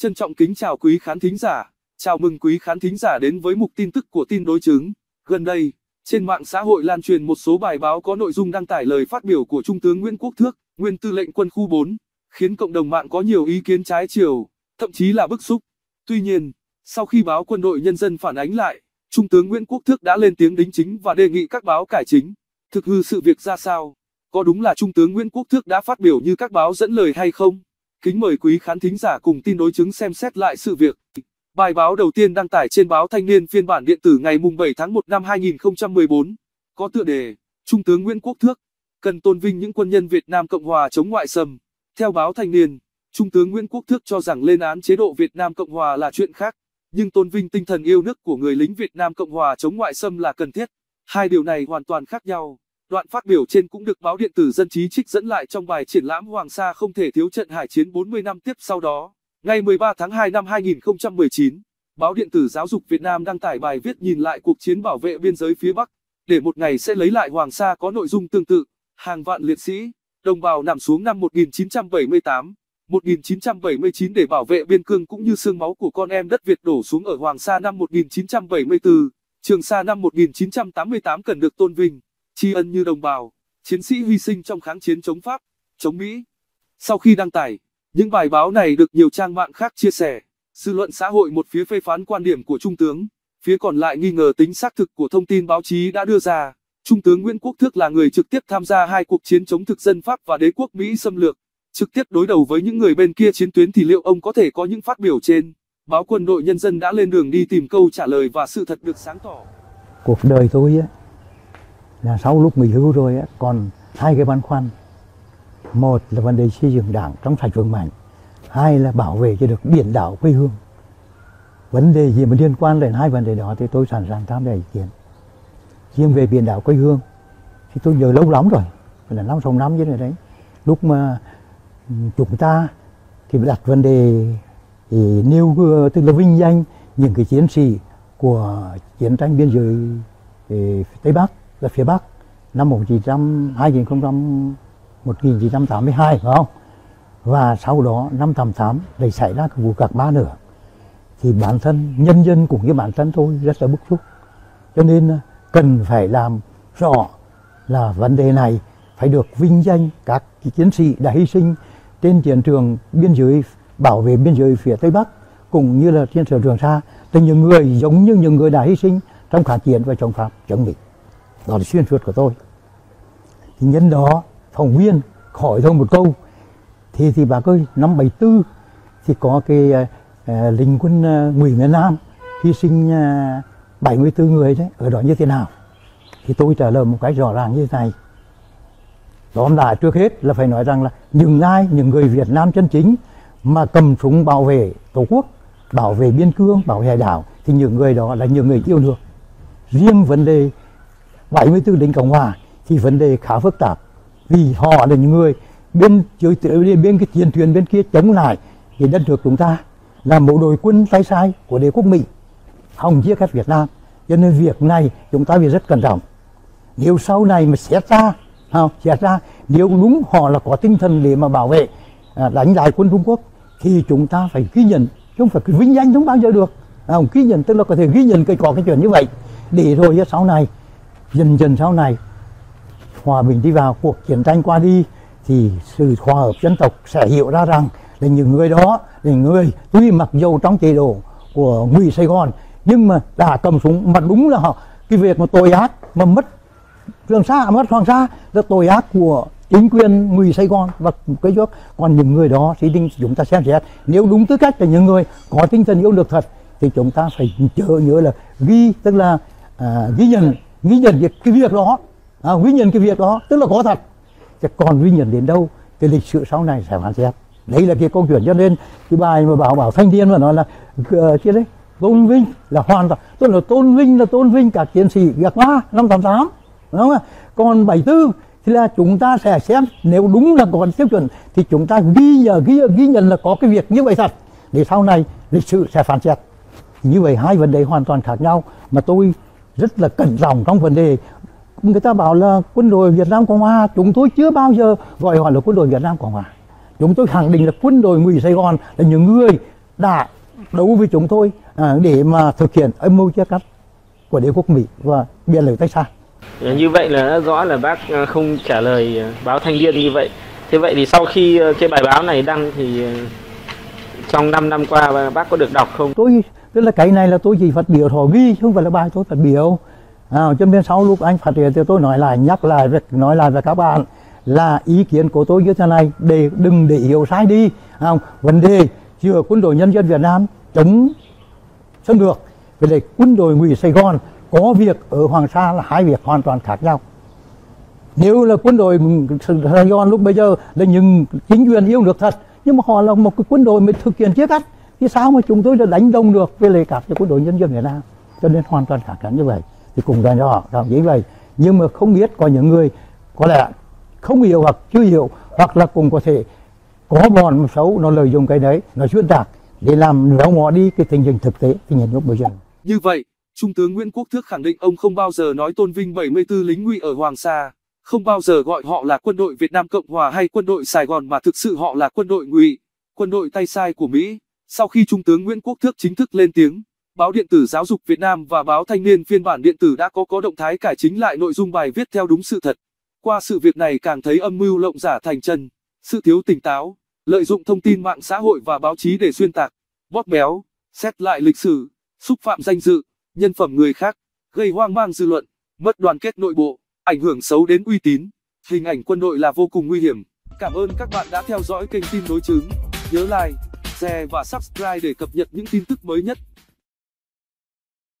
Trân trọng kính chào quý khán thính giả, chào mừng quý khán thính giả đến với mục tin tức của Tin Đối Chứng. Gần đây, trên mạng xã hội lan truyền một số bài báo có nội dung đăng tải lời phát biểu của Trung tướng Nguyễn Quốc Thước, nguyên tư lệnh quân khu 4, khiến cộng đồng mạng có nhiều ý kiến trái chiều, thậm chí là bức xúc. Tuy nhiên, sau khi báo Quân đội Nhân dân phản ánh lại, Trung tướng Nguyễn Quốc Thước đã lên tiếng đính chính và đề nghị các báo cải chính. Thực hư sự việc ra sao? Có đúng là Trung tướng Nguyễn Quốc Thước đã phát biểu như các báo dẫn lời hay không? Kính mời quý khán thính giả cùng Tin Đối Chứng xem xét lại sự việc. Bài báo đầu tiên đăng tải trên báo Thanh niên phiên bản điện tử ngày 7 tháng 1 năm 2014, có tựa đề Trung tướng Nguyễn Quốc Thước cần tôn vinh những quân nhân Việt Nam Cộng Hòa chống ngoại xâm. Theo báo Thanh niên, Trung tướng Nguyễn Quốc Thước cho rằng lên án chế độ Việt Nam Cộng Hòa là chuyện khác, nhưng tôn vinh tinh thần yêu nước của người lính Việt Nam Cộng Hòa chống ngoại xâm là cần thiết. Hai điều này hoàn toàn khác nhau. Đoạn phát biểu trên cũng được báo điện tử Dân trí trích dẫn lại trong bài triển lãm Hoàng Sa không thể thiếu trận hải chiến 40 năm tiếp sau đó. Ngày 13 tháng 2 năm 2019, báo điện tử Giáo dục Việt Nam đăng tải bài viết nhìn lại cuộc chiến bảo vệ biên giới phía Bắc, để một ngày sẽ lấy lại Hoàng Sa có nội dung tương tự. Hàng vạn liệt sĩ, đồng bào nằm xuống năm 1978, 1979 để bảo vệ biên cương cũng như xương máu của con em đất Việt đổ xuống ở Hoàng Sa năm 1974, Trường Sa năm 1988 cần được tôn vinh, tri ân như đồng bào, chiến sĩ hy sinh trong kháng chiến chống Pháp, chống Mỹ. Sau khi đăng tải, những bài báo này được nhiều trang mạng khác chia sẻ, dư luận xã hội một phía phê phán quan điểm của Trung tướng, phía còn lại nghi ngờ tính xác thực của thông tin báo chí đã đưa ra. Trung tướng Nguyễn Quốc Thước là người trực tiếp tham gia hai cuộc chiến chống thực dân Pháp và đế quốc Mỹ xâm lược, trực tiếp đối đầu với những người bên kia chiến tuyến thì liệu ông có thể có những phát biểu trên? Báo Quân đội Nhân dân đã lên đường đi tìm câu trả lời và sự thật được sáng tỏ. Cuộc đời tôi là sau lúc nghỉ hưu rồi còn hai cái băn khoăn. Một là vấn đề xây dựng đảng trong sạch vững mạnh, hai là bảo vệ cho được biển đảo quê hương. Vấn đề gì mà liên quan đến hai vấn đề đó thì tôi sẵn sàng tham gia ý kiến. Riêng về biển đảo quê hương thì tôi nhớ lâu lắm rồi, là 5-6 năm chứ đấy. Lúc mà chúng ta thì đặt vấn đề nêu tức là vinh danh những cái chiến sĩ của chiến tranh biên giới Tây Bắc là phía Bắc năm 1982, phải không? Và sau đó năm 88 lại xảy ra cái vụ Cạc Ba nữa, thì bản thân nhân dân cũng như bản thân tôi rất là bức xúc, cho nên cần phải làm rõ là vấn đề này phải được vinh danh các chiến sĩ đã hy sinh trên chiến trường biên giới, bảo vệ biên giới phía Tây Bắc cũng như là trên Trường Sa, từ những người giống như những người đã hy sinh trong kháng chiến và chống Pháp, chống Mỹ. Đó là xuyên suốt của tôi. Thì nhân đó phóng viên hỏi thôi một câu thì bà ơi, năm 74 thì có cái lính quân Ngụy miền Nam hy sinh 74 người đấy, ở đó như thế nào? Thì tôi trả lời một cái rõ ràng như thế này. Tóm lại trước hết là phải nói rằng là những người Việt Nam chân chính mà cầm súng bảo vệ Tổ quốc, bảo vệ biên cương, bảo vệ đảo thì những người đó là những người yêu nước. Riêng vấn đề 74 lính Cộng Hòa thì vấn đề khá phức tạp, vì họ là những người bên cái chiến tuyến bên kia chống lại thì đất nước chúng ta là một đội quân tay sai của đế quốc Mỹ, hòng chia cắt Việt Nam. Cho nên việc này chúng ta phải rất cẩn trọng. Nếu sau này mà xét ra nếu đúng họ là có tinh thần để mà bảo vệ đánh lại quân Trung Quốc thì chúng ta phải ghi nhận, chứ không phải vinh danh không bao giờ được. Ghi nhận tức là có thể ghi nhận cái chuyện như vậy, để rồi sau này dần dần sau này hòa bình đi vào, cuộc chiến tranh qua đi thì sự hòa hợp dân tộc sẽ hiểu ra rằng là những người đó là người tuy mặc dù trong chế độ của Ngụy Sài Gòn nhưng mà đã cầm súng, mà đúng là họ cái việc mà tội ác mà mất Trường Sa, mất Hoàng Sa là tội ác của chính quyền Ngụy Sài Gòn và cái trước. Còn những người đó thì chúng ta xem xét, nếu đúng tư cách là những người có tinh thần yêu nước thật thì chúng ta phải nhớ là ghi nhận cái việc đó, ghi nhận cái việc đó tức là có thật. Chứ còn ghi nhận đến đâu thì lịch sử sau này sẽ phán xét. Đấy là cái câu chuyện, cho nên cái bài mà bảo Thanh niên mà nói là chứ đấy tôn vinh là hoàn toàn, tức là tôn vinh các chiến sĩ Cạc Ba năm 88, đúng không? Còn 74 thì là chúng ta sẽ xem nếu đúng là còn tiêu chuẩn thì chúng ta ghi nhận là có cái việc như vậy thật, để sau này lịch sử sẽ phán xét. Như vậy hai vấn đề hoàn toàn khác nhau, mà tôi rất là cẩn trọng trong vấn đề. Người ta bảo là quân đội Việt Nam Cộng Hòa, chúng tôi chưa bao giờ gọi họ là quân đội Việt Nam Cộng Hòa. Chúng tôi khẳng định là quân đội Ngụy Sài Gòn là những người đã đấu với chúng tôi để mà thực hiện âm mưu chia cắt của đế quốc Mỹ và biên giới Tây Sa. Như vậy là rõ là bác không trả lời báo Thanh Niên như vậy. Thế vậy thì sau khi cái bài báo này đăng thì trong 5 năm qua bác có được đọc không? Tôi tức là cái này là tôi chỉ phát biểu họ ghi chứ không phải là bài tôi phát biểu. Cho nên sau lúc anh phát hiện thì tôi nói lại, nhắc lại, nói lại với các bạn là ý kiến của tôi như thế này để đừng để hiểu sai đi. Vấn đề giữa quân đội nhân dân Việt Nam chống xâm lược với lại quân đội Ngụy Sài Gòn có việc ở Hoàng Sa là hai việc hoàn toàn khác nhau. Nếu là quân đội Sài Gòn lúc bây giờ là những chính quyền yêu nước thật, nhưng mà họ là một cái quân đội mới thực hiện chia cắt thì sao mà chúng tôi đã đánh đồng được với lại các quân đội nhân dân Việt Nam? Cho nên hoàn toàn khác nhau như vậy. Thì cùng dành cho họ làm như vậy, nhưng mà không biết có những người có lẽ không hiểu hoặc chưa hiểu, hoặc là cũng có thể có bọn xấu nó lợi dụng cái đấy, nó xuyên tạc để làm méo mó đi cái tình hình thực tế, tình hình lúc bây giờ. Như vậy, Trung tướng Nguyễn Quốc Thước khẳng định ông không bao giờ nói tôn vinh 74 lính Ngụy ở Hoàng Sa, không bao giờ gọi họ là quân đội Việt Nam Cộng Hòa hay quân đội Sài Gòn, mà thực sự họ là quân đội Ngụy, quân đội tay sai của Mỹ. Sau khi Trung tướng Nguyễn Quốc Thước chính thức lên tiếng, báo điện tử Giáo dục Việt Nam và báo Thanh Niên phiên bản điện tử đã có động thái cải chính lại nội dung bài viết theo đúng sự thật. Qua sự việc này càng thấy âm mưu lộng giả thành chân, sự thiếu tỉnh táo, lợi dụng thông tin mạng xã hội và báo chí để xuyên tạc, bóp méo, xét lại lịch sử, xúc phạm danh dự, nhân phẩm người khác, gây hoang mang dư luận, mất đoàn kết nội bộ, ảnh hưởng xấu đến uy tín, hình ảnh quân đội là vô cùng nguy hiểm. Cảm ơn các bạn đã theo dõi kênh Tin Đối Chứng. Nhớ like, share và subscribe để cập nhật những tin tức mới nhất.